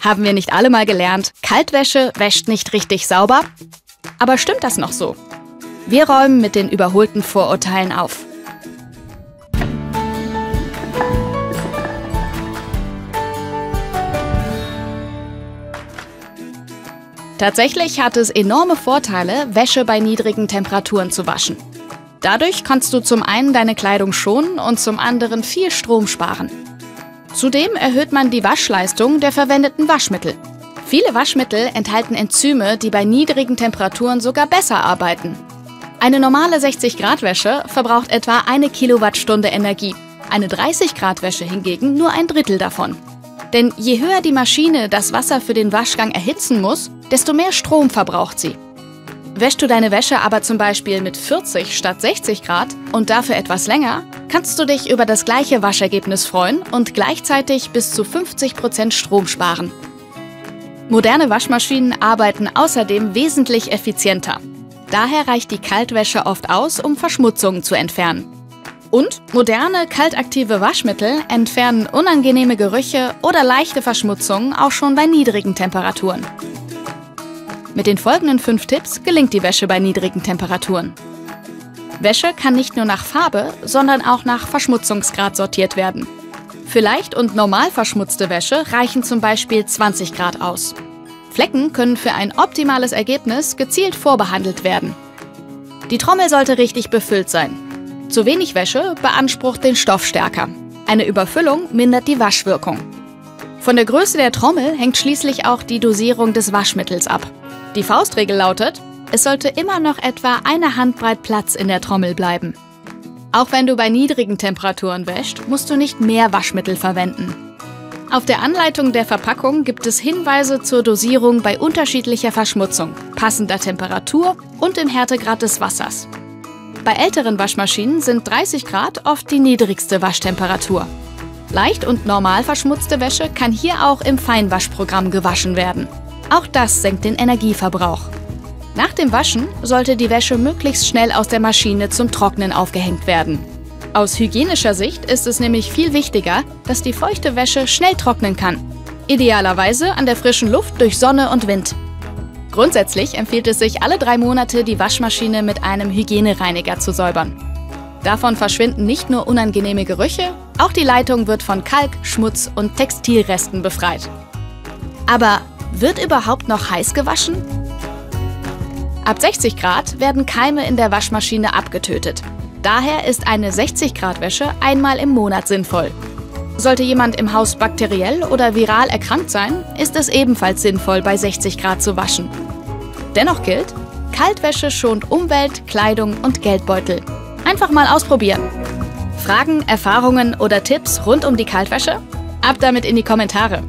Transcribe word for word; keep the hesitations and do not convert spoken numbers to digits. Haben wir nicht alle mal gelernt, Kaltwäsche wäscht nicht richtig sauber? Aber stimmt das noch so? Wir räumen mit den überholten Vorurteilen auf. Tatsächlich hat es enorme Vorteile, Wäsche bei niedrigen Temperaturen zu waschen. Dadurch kannst du zum einen deine Kleidung schonen und zum anderen viel Strom sparen. Zudem erhöht man die Waschleistung der verwendeten Waschmittel. Viele Waschmittel enthalten Enzyme, die bei niedrigen Temperaturen sogar besser arbeiten. Eine normale sechzig Grad Wäsche verbraucht etwa eine Kilowattstunde Energie. Eine dreißig Grad Wäsche hingegen nur ein Drittel davon. Denn je höher die Maschine das Wasser für den Waschgang erhitzen muss, desto mehr Strom verbraucht sie. Wäschst du deine Wäsche aber zum Beispiel mit vierzig statt sechzig Grad und dafür etwas länger, kannst du dich über das gleiche Waschergebnis freuen und gleichzeitig bis zu fünfzig Prozent Strom sparen. Moderne Waschmaschinen arbeiten außerdem wesentlich effizienter. Daher reicht die Kaltwäsche oft aus, um Verschmutzungen zu entfernen. Und moderne, kaltaktive Waschmittel entfernen unangenehme Gerüche oder leichte Verschmutzungen auch schon bei niedrigen Temperaturen. Mit den folgenden fünf Tipps gelingt die Wäsche bei niedrigen Temperaturen. Wäsche kann nicht nur nach Farbe, sondern auch nach Verschmutzungsgrad sortiert werden. Für leicht und normal verschmutzte Wäsche reichen zum Beispiel zwanzig Grad aus. Flecken können für ein optimales Ergebnis gezielt vorbehandelt werden. Die Trommel sollte richtig befüllt sein. Zu wenig Wäsche beansprucht den Stoff stärker. Eine Überfüllung mindert die Waschwirkung. Von der Größe der Trommel hängt schließlich auch die Dosierung des Waschmittels ab. Die Faustregel lautet, es sollte immer noch etwa eine Handbreit Platz in der Trommel bleiben. Auch wenn du bei niedrigen Temperaturen wäschst, musst du nicht mehr Waschmittel verwenden. Auf der Anleitung der Verpackung gibt es Hinweise zur Dosierung bei unterschiedlicher Verschmutzung, passender Temperatur und dem Härtegrad des Wassers. Bei älteren Waschmaschinen sind dreißig Grad oft die niedrigste Waschtemperatur. Leicht und normal verschmutzte Wäsche kann hier auch im Feinwaschprogramm gewaschen werden. Auch das senkt den Energieverbrauch. Nach dem Waschen sollte die Wäsche möglichst schnell aus der Maschine zum Trocknen aufgehängt werden. Aus hygienischer Sicht ist es nämlich viel wichtiger, dass die feuchte Wäsche schnell trocknen kann. Idealerweise an der frischen Luft durch Sonne und Wind. Grundsätzlich empfiehlt es sich, alle drei Monate die Waschmaschine mit einem Hygienereiniger zu säubern. Davon verschwinden nicht nur unangenehme Gerüche, auch die Leitung wird von Kalk, Schmutz und Textilresten befreit. Aber wird überhaupt noch heiß gewaschen? Ab sechzig Grad werden Keime in der Waschmaschine abgetötet. Daher ist eine sechzig Grad Wäsche einmal im Monat sinnvoll. Sollte jemand im Haus bakteriell oder viral erkrankt sein, ist es ebenfalls sinnvoll, bei sechzig Grad zu waschen. Dennoch gilt, Kaltwäsche schont Umwelt, Kleidung und Geldbeutel. Einfach mal ausprobieren! Fragen, Erfahrungen oder Tipps rund um die Kaltwäsche? Ab damit in die Kommentare!